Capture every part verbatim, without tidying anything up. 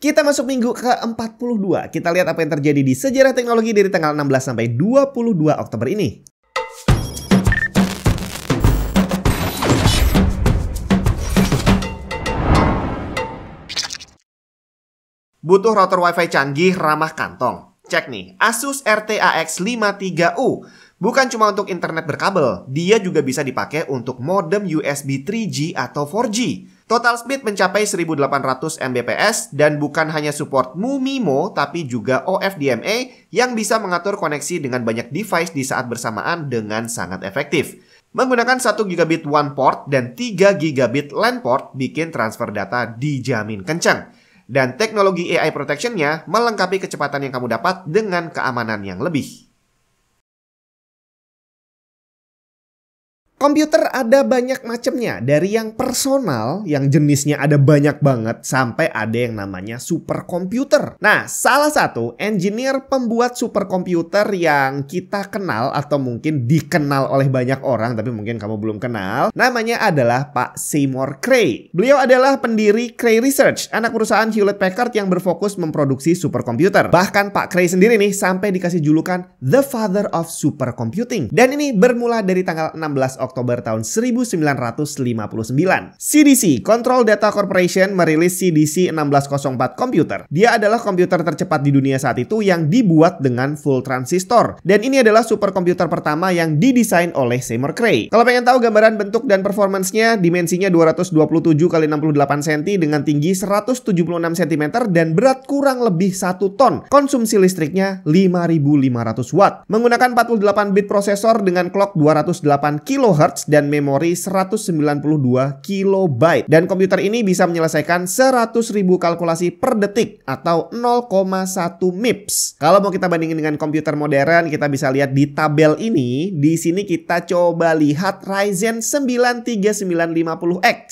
Kita masuk minggu ke empat puluh dua. Kita lihat apa yang terjadi di sejarah teknologi dari tanggal enam belas sampai dua puluh dua Oktober ini. Butuh router Wi-Fi canggih ramah kantong? Cek nih, ASUS R T A X lima tiga U. Bukan cuma untuk internet berkabel, dia juga bisa dipakai untuk modem U S B tiga G atau empat G. Total speed mencapai seribu delapan ratus M B P S dan bukan hanya support M U-MIMO tapi juga O F D M A yang bisa mengatur koneksi dengan banyak device di saat bersamaan dengan sangat efektif. Menggunakan satu gigabit WAN port dan tiga gigabit LAN port bikin transfer data dijamin kencang. Dan teknologi A I protection-nya melengkapi kecepatan yang kamu dapat dengan keamanan yang lebih. Komputer ada banyak macamnya, dari yang personal, yang jenisnya ada banyak banget, sampai ada yang namanya superkomputer. Nah, salah satu engineer pembuat superkomputer yang kita kenal atau mungkin dikenal oleh banyak orang, tapi mungkin kamu belum kenal, namanya adalah Pak Seymour Cray. Beliau adalah pendiri Cray Research, anak perusahaan Hewlett Packard yang berfokus memproduksi superkomputer. Bahkan Pak Cray sendiri nih sampai dikasih julukan The Father of Supercomputing. Dan ini bermula dari tanggal enam belas Oktober tahun seribu sembilan ratus lima puluh sembilan. C D C, Control Data Corporation, merilis C D C enam belas nol empat Computer. Dia adalah komputer tercepat di dunia saat itu yang dibuat dengan full transistor. Dan ini adalah superkomputer pertama yang didesain oleh Seymour Cray. Kalau pengen tahu gambaran bentuk dan performancenya, dimensinya dua ratus dua puluh tujuh kali enam puluh delapan sentimeter dengan tinggi seratus tujuh puluh enam sentimeter dan berat kurang lebih satu ton. Konsumsi listriknya lima ribu lima ratus watt. Menggunakan empat puluh delapan bit prosesor dengan clock dua ratus delapan kilohertz dan memori seratus sembilan puluh dua kilobyte. Dan komputer ini bisa menyelesaikan seratus ribu kalkulasi per detik atau nol koma satu MIPS. Kalau mau kita bandingin dengan komputer modern, kita bisa lihat di tabel ini. Di sini kita coba lihat Ryzen sembilan tiga sembilan lima nol X.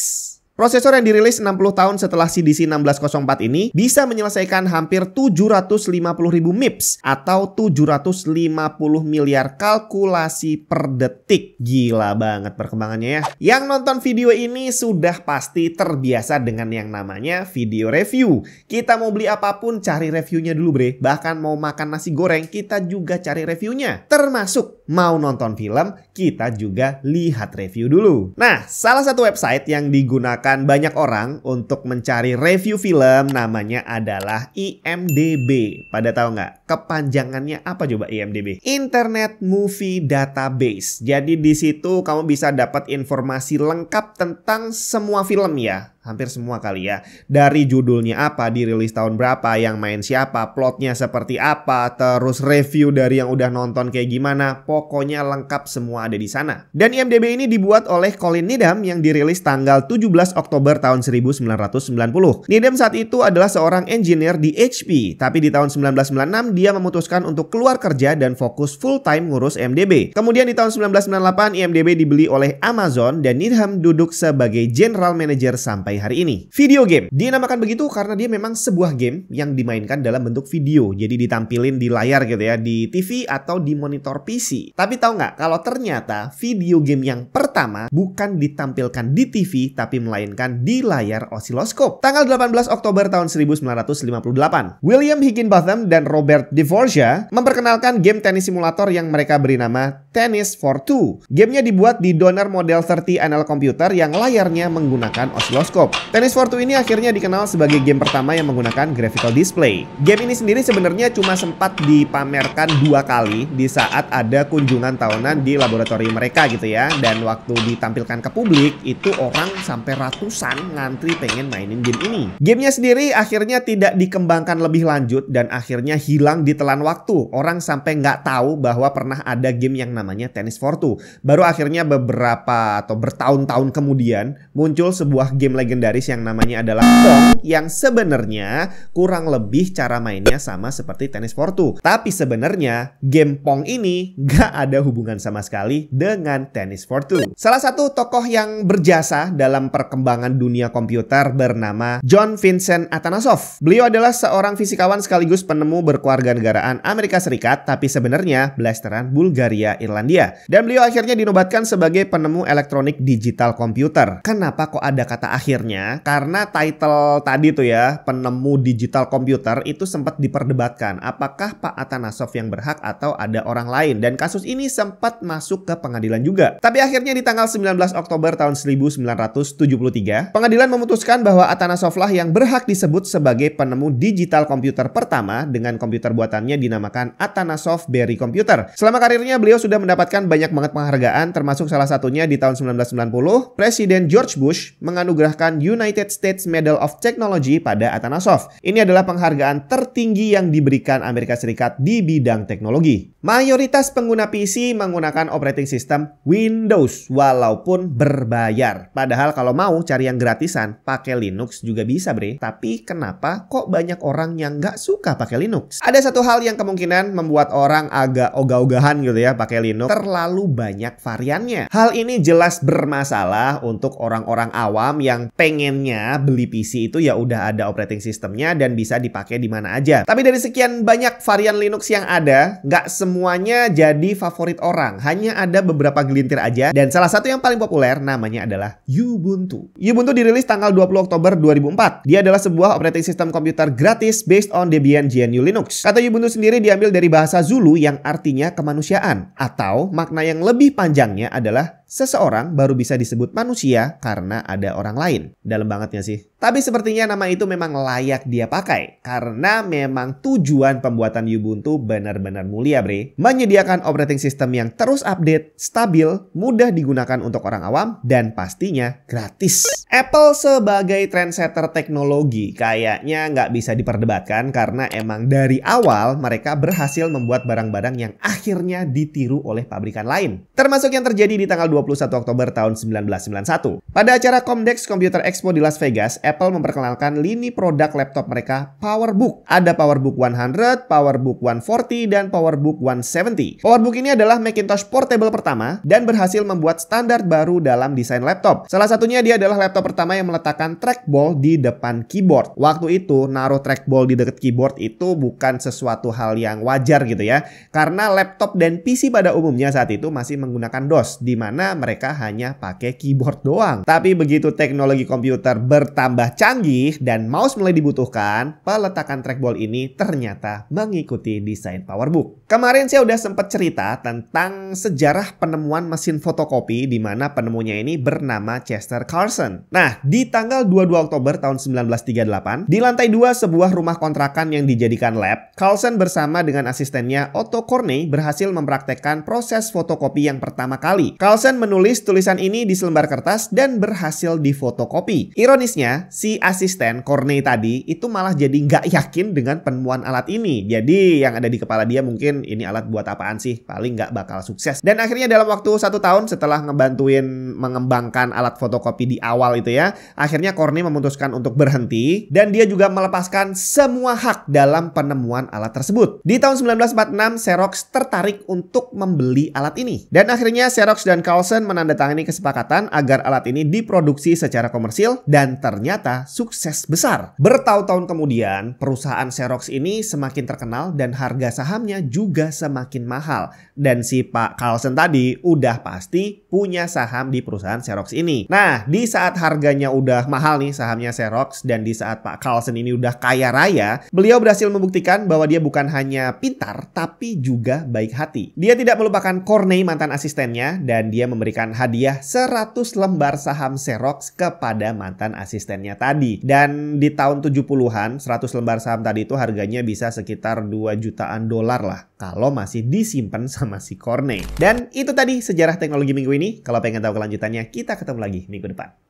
Prosesor yang dirilis enam puluh tahun setelah C D C enam belas nol empat ini bisa menyelesaikan hampir tujuh ratus lima puluh ribu MIPS atau tujuh ratus lima puluh miliar kalkulasi per detik. Gila banget perkembangannya ya. Yang nonton video ini sudah pasti terbiasa dengan yang namanya video review. Kita mau beli apapun cari reviewnya dulu bre. Bahkan mau makan nasi goreng kita juga cari reviewnya. Termasuk mau nonton film kita juga lihat review dulu. Nah, salah satu website yang digunakan banyak orang untuk mencari review film namanya adalah I M D B. Pada tahu nggak kepanjangannya apa coba I M D B? Internet Movie Database. Jadi di situ kamu bisa dapat informasi lengkap tentang semua film ya. Hampir semua kali ya. Dari judulnya apa, dirilis tahun berapa, yang main siapa, plotnya seperti apa, terus review dari yang udah nonton kayak gimana. Pokoknya lengkap semua ada di sana. Dan I M D B ini dibuat oleh Colin Needham yang dirilis tanggal tujuh belas Oktober tahun seribu sembilan ratus sembilan puluh. Needham saat itu adalah seorang engineer di H P. Tapi di tahun seribu sembilan ratus sembilan puluh enam dia memutuskan untuk keluar kerja dan fokus full time ngurus I M D B. Kemudian di tahun seribu sembilan ratus sembilan puluh delapan I M D B dibeli oleh Amazon dan Needham duduk sebagai general manager sampai hari ini. Video game dinamakan begitu karena dia memang sebuah game yang dimainkan dalam bentuk video. Jadi ditampilin di layar gitu ya, di T V atau di monitor P C. Tapi tahu nggak kalau ternyata video game yang pertama bukan ditampilkan di T V tapi melainkan di layar osiloskop. Tanggal delapan belas Oktober tahun seribu sembilan ratus lima puluh delapan, William Higinbotham dan Robert DeVorcia memperkenalkan game tenis simulator yang mereka beri nama Tennis for Two. Gamenya dibuat di Donner model tiga puluh N L komputer yang layarnya menggunakan osiloskop. Tennis for Two ini akhirnya dikenal sebagai game pertama yang menggunakan graphical display. Game ini sendiri sebenarnya cuma sempat dipamerkan dua kali di saat ada kunjungan tahunan di laboratorium mereka gitu ya. Dan waktu ditampilkan ke publik itu orang sampai ratusan ngantri pengen mainin game ini. Gamenya sendiri akhirnya tidak dikembangkan lebih lanjut dan akhirnya hilang ditelan waktu. Orang sampai nggak tahu bahwa pernah ada game yang namanya Tennis for Two. Baru akhirnya beberapa atau bertahun-tahun kemudian muncul sebuah game legendaris Legendaris yang namanya adalah Pong, yang sebenarnya kurang lebih cara mainnya sama seperti Tennis for Two. Tapi sebenarnya game Pong ini gak ada hubungan sama sekali dengan Tennis for Two. Salah satu tokoh yang berjasa dalam perkembangan dunia komputer bernama John Vincent Atanasoff. Beliau adalah seorang fisikawan sekaligus penemu berkewarganegaraan Amerika Serikat, tapi sebenarnya blasteran Bulgaria Irlandia. Dan beliau akhirnya dinobatkan sebagai penemu elektronik digital komputer. Kenapa kok ada kata akhir akhirnya karena title tadi tuh ya, penemu digital komputer, itu sempat diperdebatkan apakah Pak Atanasoff yang berhak atau ada orang lain, dan kasus ini sempat masuk ke pengadilan juga. Tapi akhirnya di tanggal sembilan belas Oktober tahun seribu sembilan ratus tujuh puluh tiga, pengadilan memutuskan bahwa Atanasoff lah yang berhak disebut sebagai penemu digital komputer pertama, dengan komputer buatannya dinamakan Atanasoff Berry Computer. Selama karirnya beliau sudah mendapatkan banyak banget penghargaan, termasuk salah satunya di tahun seribu sembilan ratus sembilan puluh Presiden George Bush menganugerahkan United States Medal of Technology pada Atanasoff. Ini adalah penghargaan tertinggi yang diberikan Amerika Serikat di bidang teknologi. Mayoritas pengguna P C menggunakan operating system Windows walaupun berbayar. Padahal kalau mau cari yang gratisan, pakai Linux juga bisa bre. Tapi kenapa kok banyak orang yang nggak suka pakai Linux? Ada satu hal yang kemungkinan membuat orang agak ogah-ogahan gitu ya pakai Linux, terlalu banyak variannya. Hal ini jelas bermasalah untuk orang-orang awam yang pengennya beli P C itu ya udah ada operating systemnya dan bisa dipakai di mana aja. Tapi dari sekian banyak varian Linux yang ada, nggak semuanya jadi favorit orang. Hanya ada beberapa gelintir aja, dan salah satu yang paling populer namanya adalah Ubuntu. Ubuntu dirilis tanggal dua puluh Oktober dua ribu empat. Dia adalah sebuah operating system komputer gratis based on Debian G N U Linux. Kata Ubuntu sendiri diambil dari bahasa Zulu yang artinya kemanusiaan, atau makna yang lebih panjangnya adalah seseorang baru bisa disebut manusia karena ada orang lain. Dalam bangetnya sih. Tapi sepertinya nama itu memang layak dia pakai, karena memang tujuan pembuatan Ubuntu benar-benar mulia bre. Menyediakan operating system yang terus update, stabil, mudah digunakan untuk orang awam, dan pastinya gratis. Apple sebagai trendsetter teknologi kayaknya nggak bisa diperdebatkan, karena emang dari awal mereka berhasil membuat barang-barang yang akhirnya ditiru oleh pabrikan lain. Termasuk yang terjadi di tanggal dua puluh satu Oktober tahun seribu sembilan ratus sembilan puluh satu. Pada acara Komdex Computer Expo di Las Vegas, Apple memperkenalkan lini produk laptop mereka PowerBook. Ada PowerBook seratus, PowerBook seratus empat puluh, dan PowerBook seratus tujuh puluh. PowerBook ini adalah Macintosh portable pertama dan berhasil membuat standar baru dalam desain laptop. Salah satunya dia adalah laptop pertama yang meletakkan trackball di depan keyboard. Waktu itu naruh trackball di dekat keyboard itu bukan sesuatu hal yang wajar gitu ya, karena laptop dan P C pada umumnya saat itu masih menggunakan DOS, di mana mereka hanya pakai keyboard doang. Tapi begitu teknologi komputer bertambah canggih dan mouse mulai dibutuhkan, peletakan trackball ini ternyata mengikuti desain PowerBook. Kemarin saya udah sempat cerita tentang sejarah penemuan mesin fotokopi, di mana penemunya ini bernama Chester Carlson. Nah, di tanggal dua puluh dua Oktober tahun seribu sembilan ratus tiga puluh delapan, di lantai dua sebuah rumah kontrakan yang dijadikan lab, Carlson bersama dengan asistennya Otto Corney berhasil mempraktekkan proses fotokopi yang pertama kali. Carlson menulis tulisan ini di selembar kertas dan berhasil difotokopi. Ironisnya, si asisten Corney tadi itu malah jadi nggak yakin dengan penemuan alat ini. Jadi yang ada di kepala dia mungkin ini alat buat apaan sih? Paling nggak bakal sukses. Dan akhirnya dalam waktu satu tahun setelah ngebantuin mengembangkan alat fotokopi di awal itu ya, akhirnya Corney memutuskan untuk berhenti, dan dia juga melepaskan semua hak dalam penemuan alat tersebut. Di tahun seribu sembilan ratus empat puluh enam, Xerox tertarik untuk membeli alat ini. Dan akhirnya Xerox dan Carl Carlson menandatangani kesepakatan agar alat ini diproduksi secara komersil, dan ternyata sukses besar. Bertahun-tahun kemudian, perusahaan Xerox ini semakin terkenal dan harga sahamnya juga semakin mahal. Dan si Pak Carlson tadi udah pasti punya saham di perusahaan Xerox ini. Nah, di saat harganya udah mahal nih sahamnya Xerox, dan di saat Pak Carlson ini udah kaya raya, beliau berhasil membuktikan bahwa dia bukan hanya pintar, tapi juga baik hati. Dia tidak melupakan Corney, mantan asistennya, dan dia memberikan hadiah seratus lembar saham Xerox kepada mantan asistennya tadi. Dan di tahun tujuh puluhan, seratus lembar saham tadi itu harganya bisa sekitar dua jutaan dolar lah, kalau masih disimpan sama si Corney. Dan itu tadi sejarah teknologi minggu ini. Kalau pengen tahu kelanjutannya, kita ketemu lagi minggu depan.